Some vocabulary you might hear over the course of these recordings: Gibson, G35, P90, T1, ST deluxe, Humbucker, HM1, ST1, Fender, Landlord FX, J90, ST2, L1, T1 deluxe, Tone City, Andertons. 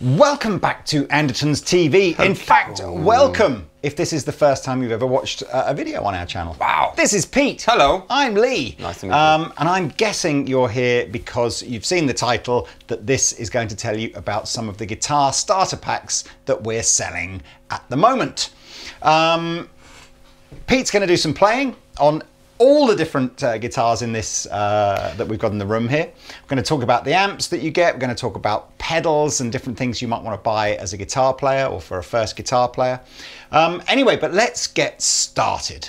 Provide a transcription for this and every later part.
Welcome back to Andertons TV. In fact, welcome if this is the first time you've ever watched a video on our channel. Wow. This is Pete. Hello. I'm Lee. Nice to meet you. And I'm guessing you're here because you've seen the title that this is going to tell you about some of the guitar starter packs that we're selling at the moment. Pete's going to do some playing on all the different guitars in this that we've got in the room here. We're going to talk about the amps that you get. We're going to talk about pedals and different things you might want to buy as a guitar player or for a first guitar player. Anyway, but let's get started.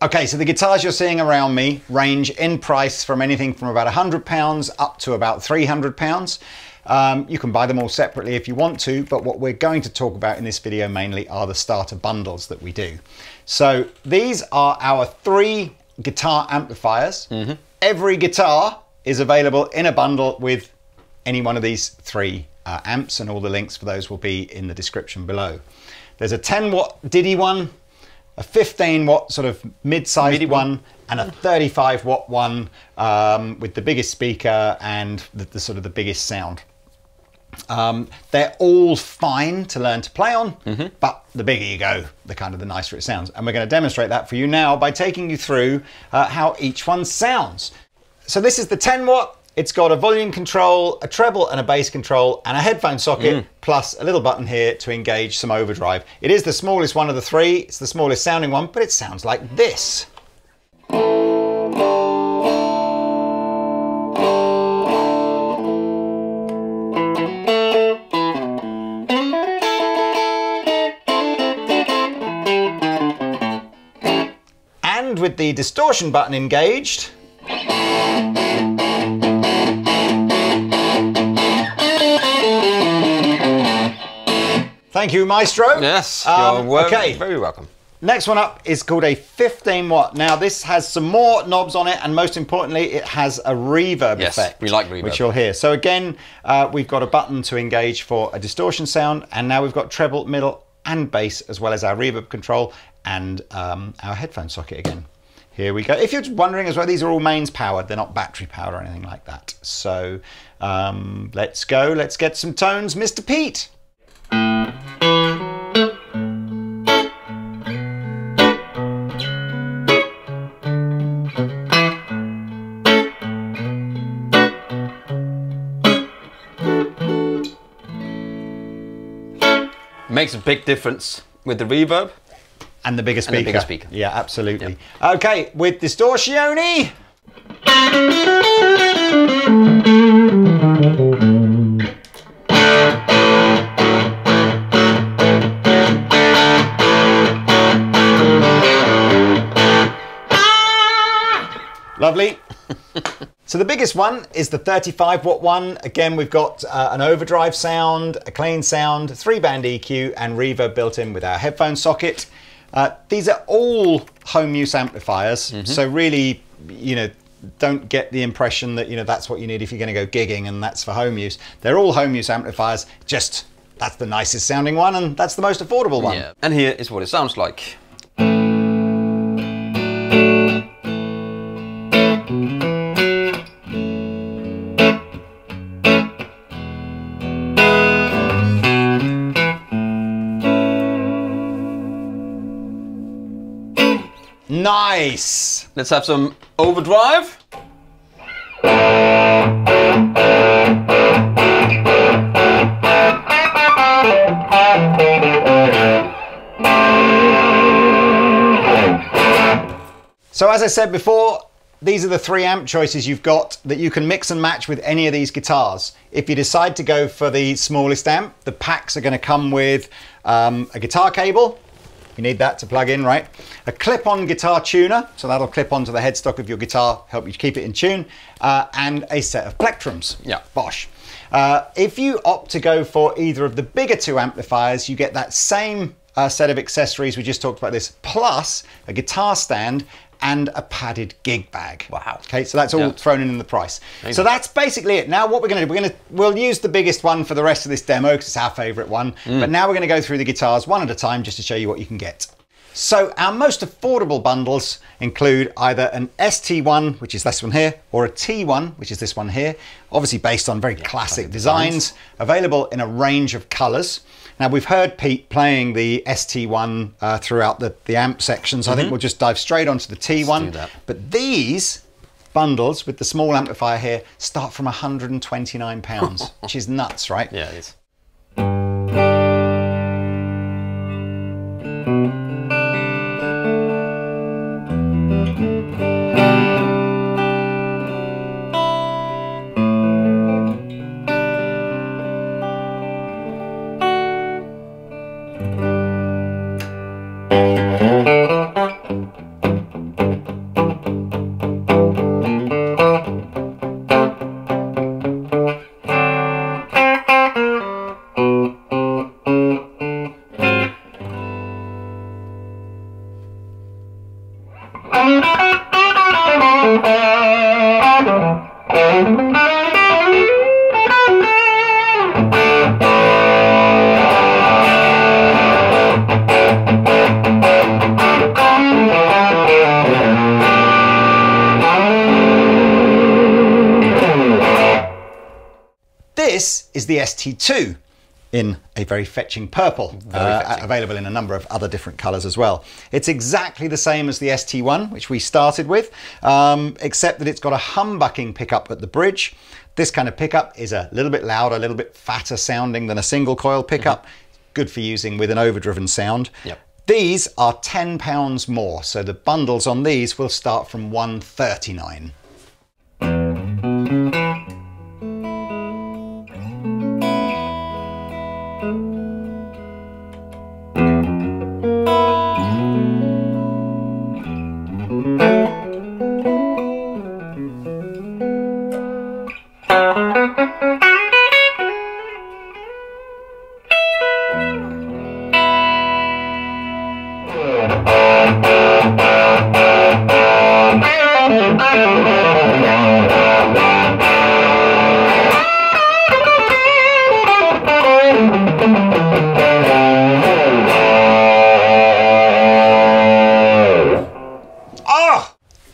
Okay, so the guitars you're seeing around me range in price from anything from about £100 up to about £300. You can buy them all separately if you want to, but what we're going to talk about in this video mainly are the starter bundles that we do. So these are our three guitar amplifiers. Mm-hmm. Every guitar is available in a bundle with any one of these three amps, and all the links for those will be in the description below. There's a 10-watt Diddy one, a 15-watt sort of mid-sized one, and a 35-watt one with the biggest speaker and the sort of the biggest sound. They're all fine to learn to play on, mm-hmm. but the bigger you go, the kind of the nicer it sounds. And we're going to demonstrate that for you now by taking you through how each one sounds. So this is the 10 watt. It's got a volume control, a treble and a bass control, and a headphone socket, plus a little button here to engage some overdrive. It is the smallest one of the three. It's the smallest sounding one, but it sounds like this. With the distortion button engaged, thank you, Maestro. Yes, you're okay. Very welcome. Next one up is called a 15 watt. Now this has some more knobs on it, and most importantly it has a reverb effect. We like reverb, which you'll hear. So again, we've got a button to engage for a distortion sound, and now we've got treble, middle and bass, as well as our reverb control and our headphone socket again. Here we go. If you're wondering as well, these are all mains powered. They're not battery powered or anything like that. So let's go. Let's get some tones, Mr. Pete. Makes a big difference with the reverb. And the bigger speaker. Yeah, absolutely. Yep. Okay, with distortioni. Lovely. So the biggest one is the 35 watt one. Again, we've got an overdrive sound, a clean sound, 3-band EQ and reverb built in with our headphone socket. These are all home use amplifiers, mm-hmm. so really, you know, don't get the impression that, you know, that's what you need if you're going to go gigging and that's for home use. They're all home use amplifiers, just that's the nicest sounding one and that's the most affordable one. Yeah. And here is what it sounds like. Nice. Let's have some overdrive. So as I said before, these are the three amp choices you've got that you can mix and match with any of these guitars. If you decide to go for the smallest amp, the packs are going to come with a guitar cable. You need that to plug in, right? A clip-on guitar tuner, so that'll clip onto the headstock of your guitar, help you keep it in tune, and a set of plectrums. Yeah, Bosch. If you opt to go for either of the bigger two amplifiers, you get that same set of accessories we just talked about this, plus a guitar stand and a padded gig bag. Wow. Okay, so that's all thrown in the price. Maybe. So that's basically it. Now what we're gonna do, we'll use the biggest one for the rest of this demo because it's our favorite one, but now we're gonna go through the guitars one at a time just to show you what you can get. So our most affordable bundles include either an ST1, which is this one here, or a T1, which is this one here, obviously based on very classic designs, available in a range of colours. Now, we've heard Pete playing the ST1 throughout the amp section, so I think we'll just dive straight onto the T1. But these bundles with the small amplifier here start from £129, which is nuts, right? Yeah, it is. This is the ST2 in a very fetching purple, available in a number of other different colours as well. It's exactly the same as the ST1, which we started with, except that it's got a humbucking pickup at the bridge. This kind of pickup is a little bit louder, a little bit fatter sounding than a single coil pickup. Good for using with an overdriven sound. These are £10 more, so the bundles on these will start from £139.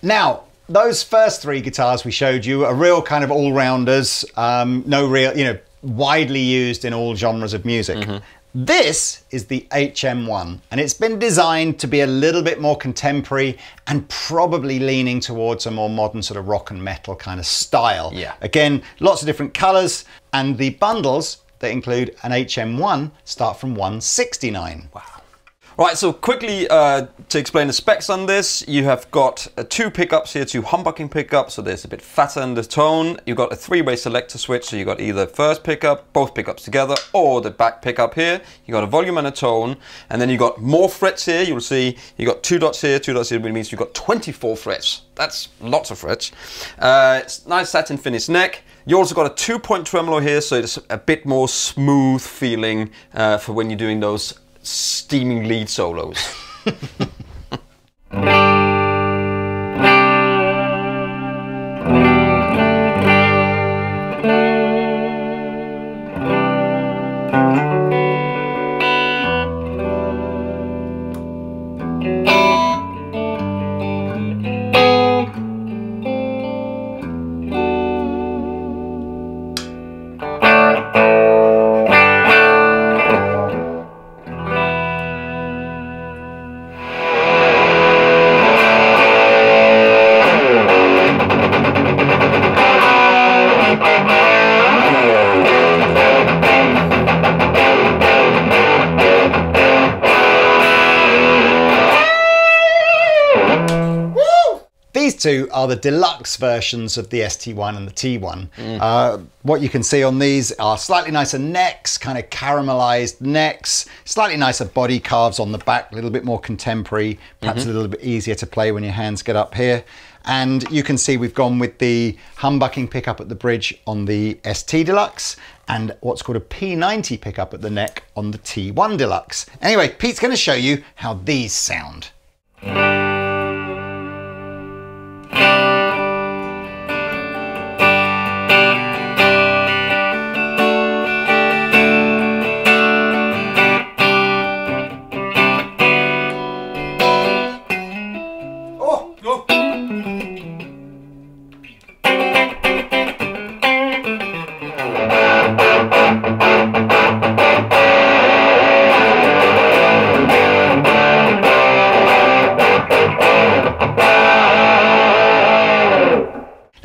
Now, those first three guitars we showed you are real kind of all-rounders, widely used in all genres of music. This is the HM1, and it's been designed to be a little bit more contemporary and probably leaning towards a more modern sort of rock and metal kind of style. Again, lots of different colours, and the bundles that include an HM1 start from £169. Wow. Right, so quickly to explain the specs on this, you have got two pickups here, two humbucking pickups, so there's a bit fatter in the tone. You've got a three-way selector switch, so you've got either first pickup, both pickups together, or the back pickup here. You've got a volume and a tone, and then you've got more frets here. You'll see you've got two dots here, which means you've got 24 frets. That's lots of frets. It's nice satin finish neck. You also got a two-point tremolo here, so it's a bit more smooth feeling for when you're doing those steaming lead solos. Two are the deluxe versions of the ST1 and the T1. What you can see on these are slightly nicer necks, kind of caramelized necks, slightly nicer body carves on the back, a little bit more contemporary, perhaps a little bit easier to play when your hands get up here. And you can see we've gone with the humbucking pickup at the bridge on the ST Deluxe and what's called a P90 pickup at the neck on the T1 Deluxe. Anyway, Pete's going to show you how these sound.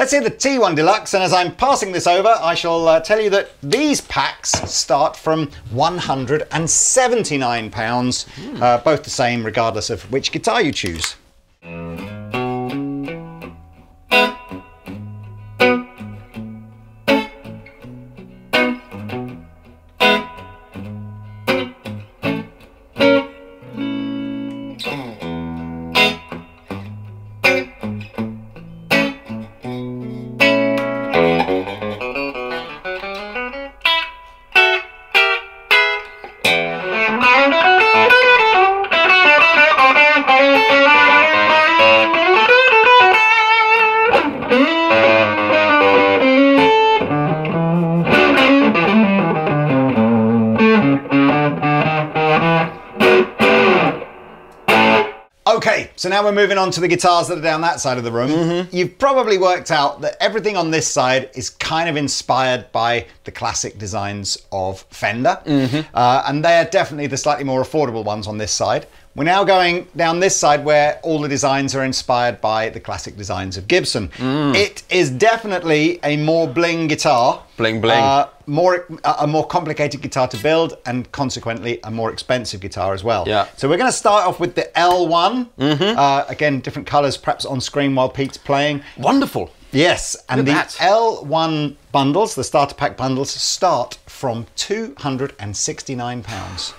Let's see the T1 Deluxe, and as I'm passing this over, I shall tell you that these packs start from £179, both the same regardless of which guitar you choose. Okay, so now we're moving on to the guitars that are down that side of the room. You've probably worked out that everything on this side is kind of inspired by the classic designs of Fender. And they are definitely the slightly more affordable ones on this side. We're now going down this side where all the designs are inspired by the classic designs of Gibson. It is definitely a more bling guitar. Bling bling. A more complicated guitar to build, and consequently a more expensive guitar as well. Yeah. So we're going to start off with the L1. Again, different colours perhaps on screen while Pete's playing. Wonderful. Yes, and the L1 bundles, the starter pack bundles, start from £269.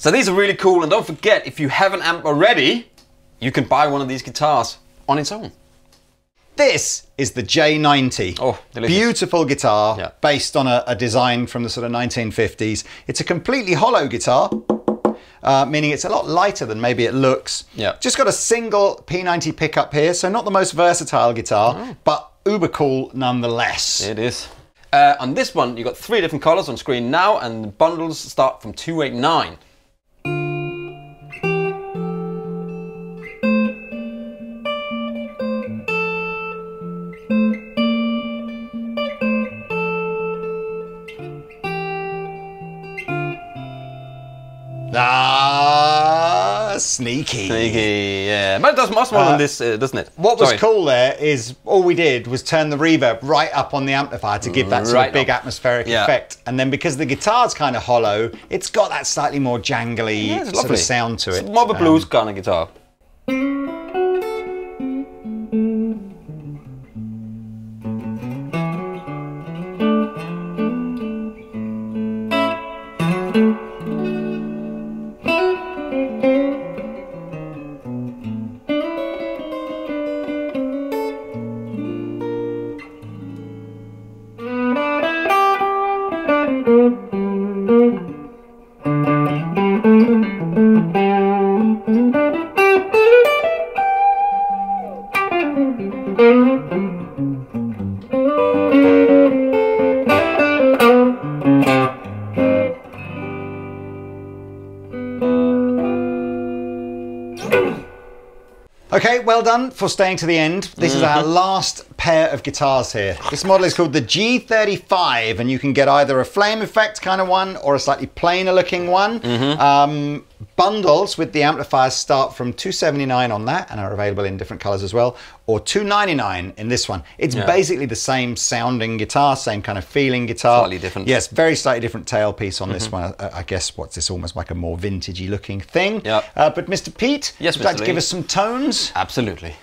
So these are really cool, and don't forget, if you have an amp already, you can buy one of these guitars on its own. This is the J90. Oh, delicious. Beautiful guitar, based on a design from the sort of 1950s. It's a completely hollow guitar, meaning it's a lot lighter than maybe it looks. Just got a single P90 pickup here, so not the most versatile guitar, but uber cool nonetheless. It is. On this one, you've got three different colors on screen now, and the bundles start from £289. Sneaky. Sneaky, yeah. But it does much more than this, doesn't it? What was cool there is all we did was turn the reverb right up on the amplifier to give that sort of big atmospheric effect. And then because the guitar's kind of hollow, it's got that slightly more jangly sort of sound to it. It's more of a blues kind of guitar. Okay, well done for staying to the end. This is our last pair of guitars here. This model is called the G35, and you can get either a flame effect kind of one or a slightly plainer looking one. Bundles with the amplifiers start from £279 on that, and are available in different colours as well, or £299 in this one. It's basically the same sounding guitar, same kind of feeling guitar. Slightly different. Yes, very slightly different tailpiece on this one. I guess what's this, almost like a more vintagey looking thing. But Mr. Pete, yes, would you like to give us some tones? Absolutely.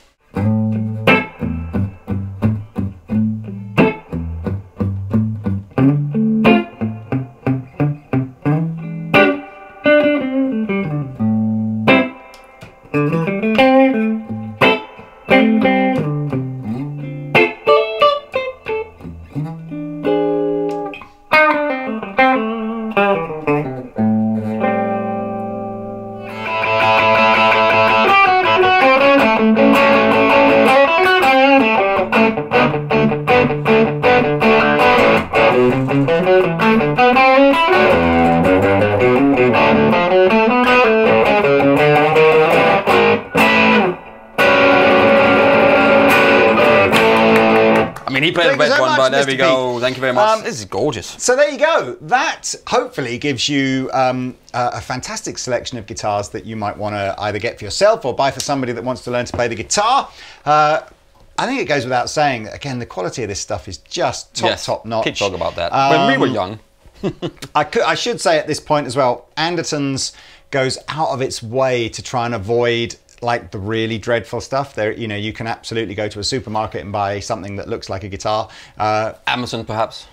mean, he played a bit one, but there we go. Thank you very much. This is gorgeous. So there you go. That hopefully gives you a fantastic selection of guitars that you might want to either get for yourself or buy for somebody that wants to learn to play the guitar. I think it goes without saying, again, the quality of this stuff is just top, top notch. Kids talk about that. When we were young. I should say at this point as well, Andertons goes out of its way to try and avoid like the really dreadful stuff. There, you know, you can absolutely go to a supermarket and buy something that looks like a guitar. Amazon, perhaps.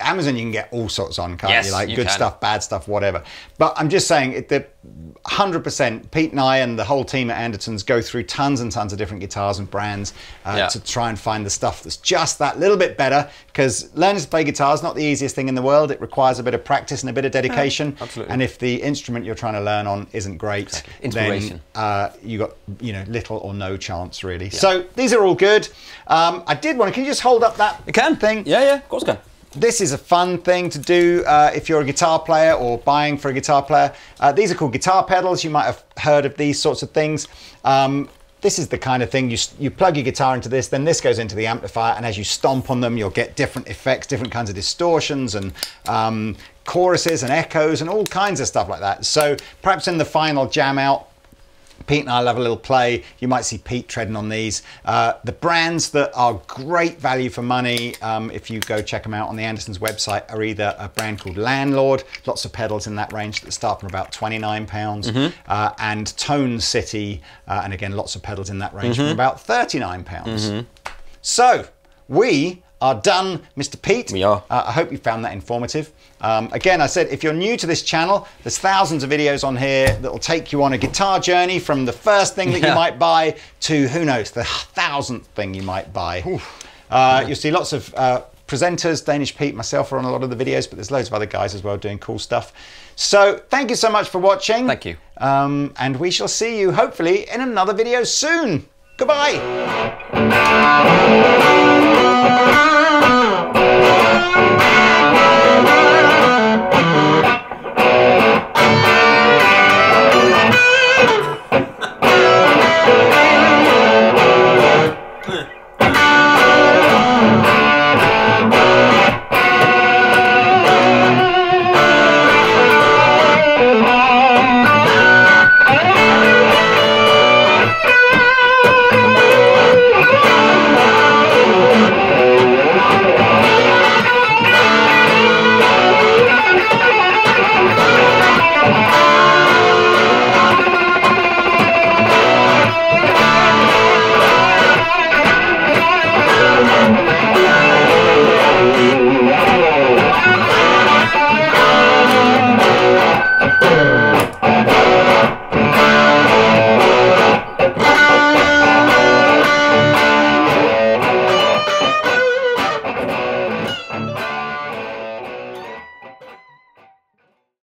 Amazon, you can get all sorts on, can't you? Like good stuff, bad stuff, whatever. But I'm just saying, 100%, Pete and I and the whole team at Andertons go through tons and tons of different guitars and brands to try and find the stuff that's just that little bit better, because learning to play guitar is not the easiest thing in the world. It requires a bit of practice and a bit of dedication. Absolutely. And if the instrument you're trying to learn on isn't great, then you got, you know, little or no chance really. So these are all good. I did want to, can you just hold up that thing? Yeah, of course I can. This is a fun thing to do if you're a guitar player or buying for a guitar player. These are called guitar pedals. You might have heard of these sorts of things. This is the kind of thing, you plug your guitar into this, then this goes into the amplifier, and as you stomp on them, you'll get different effects, different kinds of distortions and choruses and echoes and all kinds of stuff like that. So perhaps in the final jam out, Pete and I will have a little play. You might see Pete treading on these. The brands that are great value for money, if you go check them out on the Andertons website, are either a brand called Landlord, lots of pedals in that range that start from about £29, and Tone City, and again, lots of pedals in that range from about £39. So we are done, Mr. Pete. We are. I hope you found that informative. Again, I said, if you're new to this channel, there's thousands of videos on here that will take you on a guitar journey from the first thing that you might buy to, who knows, the 1,000th thing you might buy. You'll see lots of presenters. Danish Pete, myself are on a lot of the videos, but there's loads of other guys as well doing cool stuff. So thank you so much for watching. Thank you. And we shall see you hopefully in another video soon. Goodbye.